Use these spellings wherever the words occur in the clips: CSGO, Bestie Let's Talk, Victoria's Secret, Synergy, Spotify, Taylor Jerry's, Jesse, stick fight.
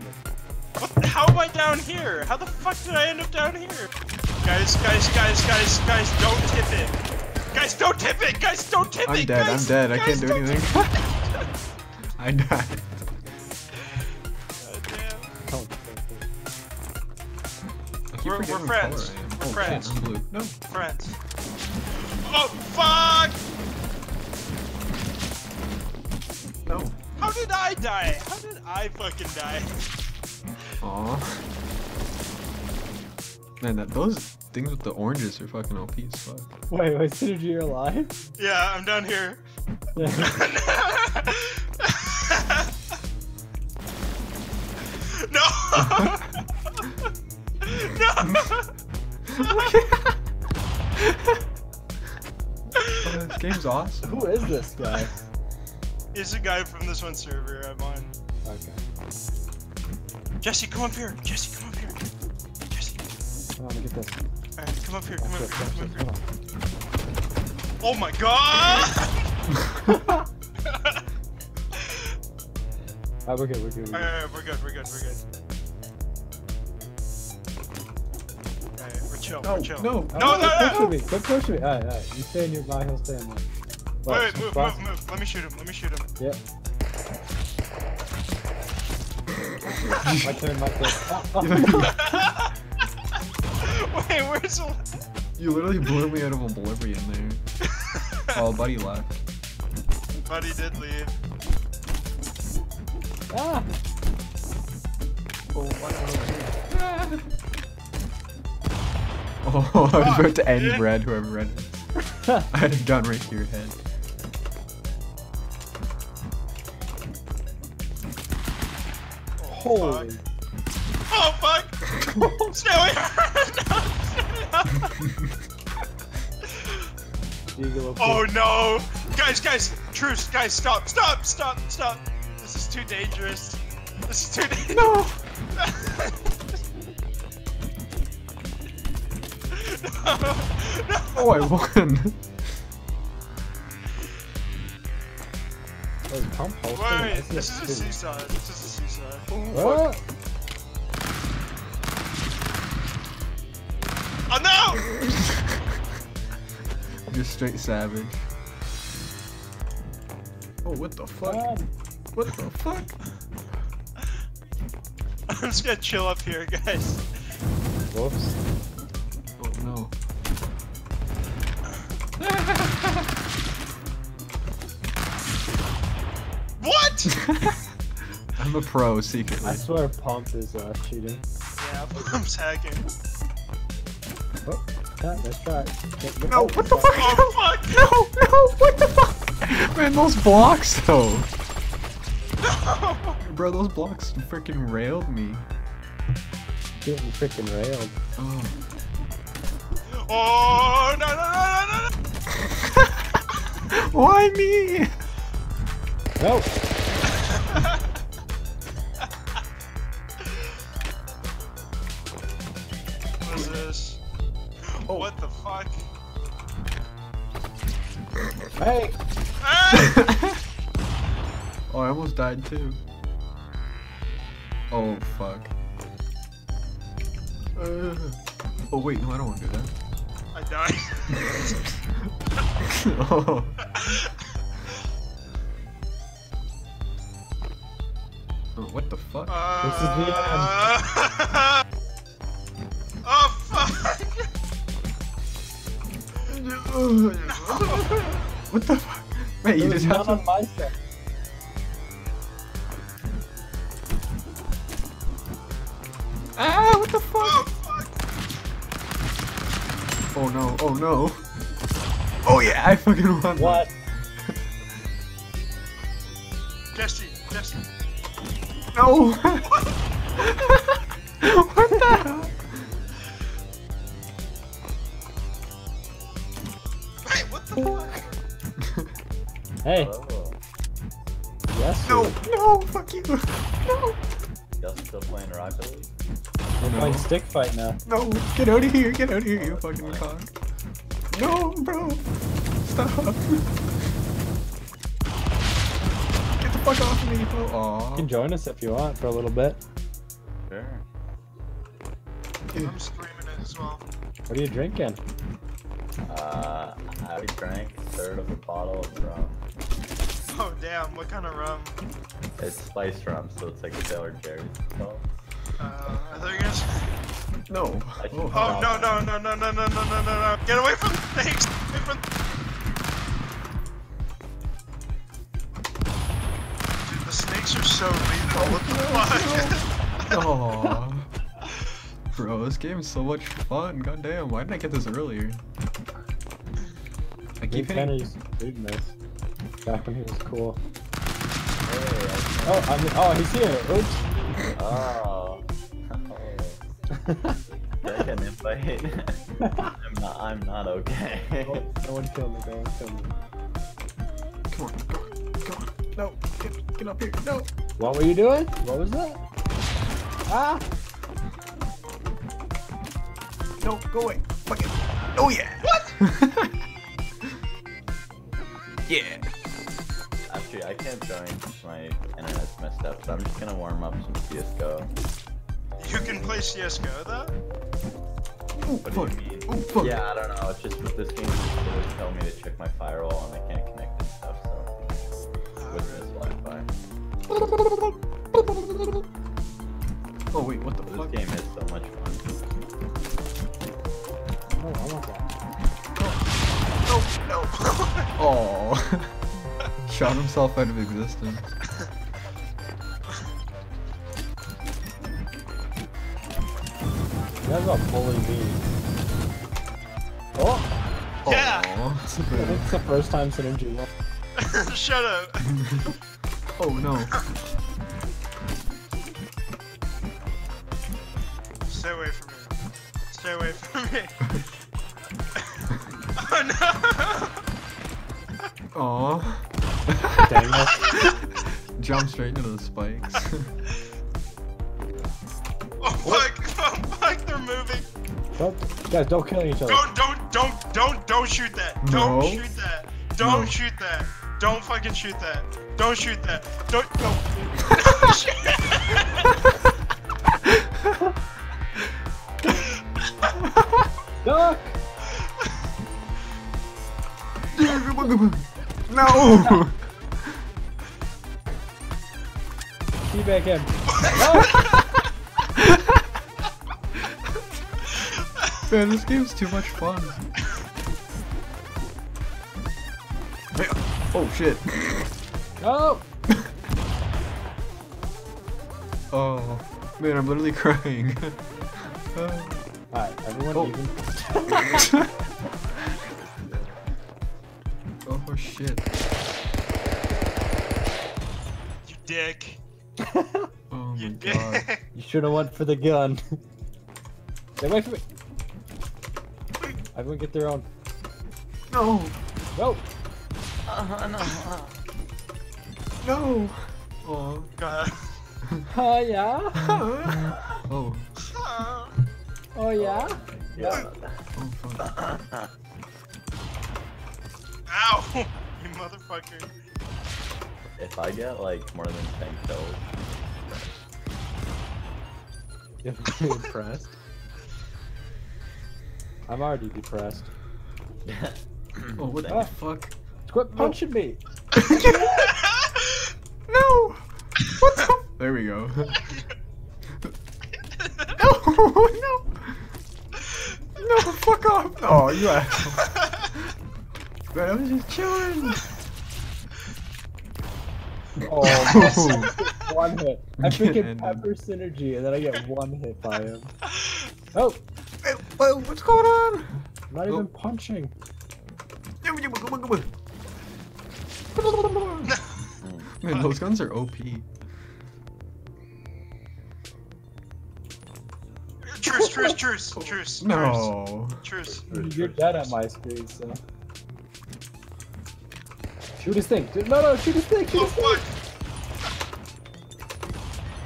What? How am I down here? How the fuck did I end up down here? Guys, don't tip it. Guys, don't tip it. Guys, don't tip it. I'm dead. I can't do anything. I died. God damn. We're friends. We're friends. Oh, shit, I'm blue. No. Friends. Oh, fuck! No. How did I die? How did I fucking die? Aw. Man, those things with the oranges are fucking OP as fuck. Wait, Synergy, you're alive? Yeah, I'm down here. No! No! This game's awesome. Who is this guy? It's a guy from this one server I'm on. Okay. Jesse, come up here! Jesse, come up here! Jesse. I'm gonna get this. Alright, come up here, come up here. Oh my god! Alright, we're good. Alright, we're good. Alright, we're chill, we're chill. No! Quit pushing me, alright. You stay nearby, he'll stay in there. Wait, move. Let me shoot him. Yep. My turn. Wait, where's the left? You literally blew me out of oblivion there. Oh, buddy left. Buddy did leave. Ah! Oh, wow. Oh, I was about to end Brad, whoever read it. I had a gun right to your head. Holy. Oh, fuck! No. Oh, no! Guys! Truce! Guys, stop! This is too dangerous. No! No! Oh, I won! Wait, this is a seesaw. Oh, fuck. Oh, no! You're straight savage. Oh, what the fuck? God. What the fuck? I'm just gonna chill up here, guys. Whoops. Oh no. What?! I'm a pro, secretly. I swear Pump is cheating. Yeah, Pump's hacking. Oh, that's right. No, what the fuck? Oh, fuck! No, what the fuck? Man, those blocks, though. Bro, those blocks freaking railed me. Getting freaking railed. Oh. Oh no! Why me? No. What is this? Oh. What the fuck? Hey! Hey! Oh, I almost died too. Oh, fuck. Oh, wait, no, I don't want to do that. I died. Oh. Oh, what the fuck? This is the end. Oh, fuck! No. What the fuck? Wait, you just have to... My set. Ah, what the fuck? Oh, fuck! Oh no! Oh yeah, I fucking won. What? Jesse. No! What? What the hell? Hey, what the fuck? Hey. Hello. Yes. No, fuck you. No. Y'all still playing Rocket League? We're playing stick fight now. No, get out of here, you fucking cock. No, bro. Stop. Get the fuck off of me, bro. Aww. You can join us if you want for a little bit. Sure. I'm screaming it as well. What are you drinking? I drank a third of a bottle of rum. Oh damn, what kind of rum? It's spiced rum, so it's like a Taylor Jerry's. Are there guys? No. Oh no no no no no no no no no! Get away from the snakes! Get from... Dude, the snakes are so lethal. What the fuck? Oh. Bro, this game is so much fun. Goddamn, why didn't I get this earlier? I keep hitting. Back when he was cool. Oh, he's here. Oops. Oh. Like an invite. I'm not okay. No one killed me. No one killed me. Come on, come on, come on. No, get up here. No. What were you doing? What was that? Ah. No, go away. Fuck it. Oh yeah. What? Yeah. Actually, I can't join because my internet's messed up, so I'm just gonna warm up some CSGO. You can play CSGO though? Ooh, what do you mean? Ooh, fuck. Yeah, I don't know. It's just with this game, it was telling me to check my firewall and I can't connect and stuff, so with this Wi-Fi. Oh wait, what the fuck? This game is so much fun. Oh, I want that. Oh, no, no. Oh. Shot himself out of existence. That's a bully me. Oh! Yeah! Oh, it's the first time Synergy left. Shut up! Oh no. Stay away from me. Stay away from me. Oh no! Aww. Dang it. Jump straight into the spikes. Oh fuck! Oh fuck! They're moving. Guys, don't kill each other. Don't shoot that. No. Don't shoot that. Don't shoot that. Don't fucking shoot that. Don't shoot that. Don't shoot that. Duck. No. Teabag him. Oh. Man, this game's too much fun. Oh shit. No. Oh man, I'm literally crying. Alright, everyone even. Oh shit. You dick. Oh my god. You should have went for the gun. Stay away from me. Everyone get their own. No. No. No. No. Oh god. Oh yeah. Oh. Oh yeah. Yeah. Oh fuck. Ow! You motherfucker. If I get like more than 10 kills, you're depressed. I'm already depressed. Oh, what the fuck? Quit punching me! No! What the? There we go. No! No! No, fuck off! Oh, you asshole. Man, I was just chilling! Oh, one hit. I freaking pepper Synergy and then I get one hit by him. Oh! Hey, what's going on? I'm not even punching. Man, those guns are OP. Truce. No. Truce. You're dead at my screen, so. Shoot his thing! No, shoot his thing! Shoot his thing! Fuck.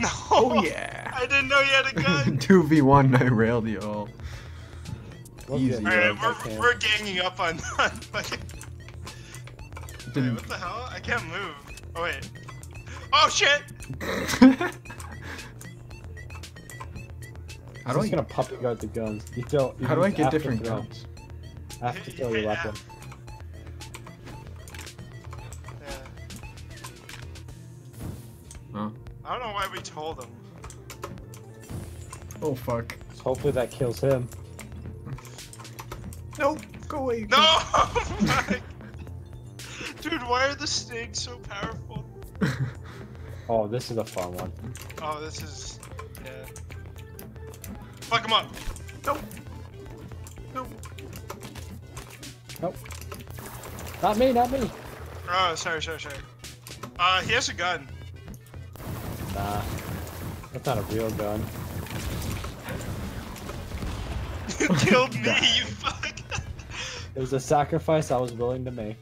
No! Oh yeah! I didn't know you had a gun! 2v1, I railed you all. Easy. Alright, we're ganging up on fucking... Wait, what the hell? I can't move. Oh wait. Oh shit! How do I gonna puppy guard the guns? You don't. How do I get different guns? I have to kill your weapon. Huh? I don't know why we told him. Oh fuck. Hopefully that kills him. Nope. Go away. No. My... Dude, why are the snakes so powerful? Oh, this is a fun one. Oh, this is... yeah. Fuck him up! Nope! Nope! Nope. Not me, not me! Oh, sorry, sorry, sorry. He has a gun. Nah. That's not a real gun. You killed me, you fuck! It was a sacrifice I was willing to make.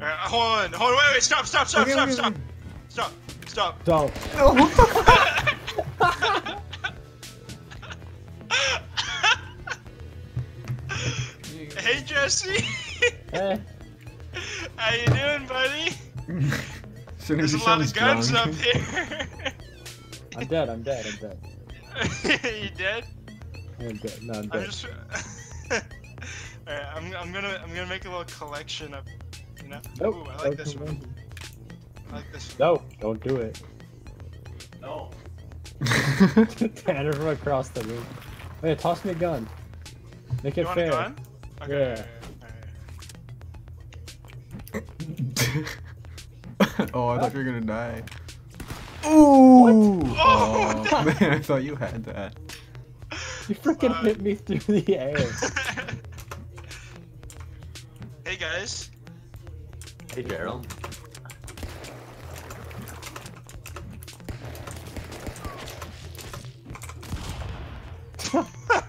Alright, hold on, hold on, wait, wait, stop, stop, stop, okay, stop, okay, stop! Okay. Stop! Stop! Don't! No! Hey Jesse! Hey! How you doing, buddy? There's a lot of guns drunk. Up here! I'm dead, I'm dead, I'm dead. You dead? I'm dead, no, I'm dead. Alright, I'm gonna make a little collection of... you know? Nope. Ooh, I like this one. Like this. No, don't do it. No. Tanner from across the room. Wait, toss me a gun. Make it fair. You want a gun? Okay. Yeah. Right. Oh, I thought you were gonna die. Ooh! What? Oh, oh man, I thought you had that. You freaking hit me through the air. Hey guys. Hey Gerald.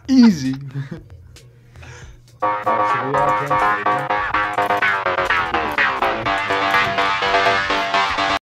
Easy.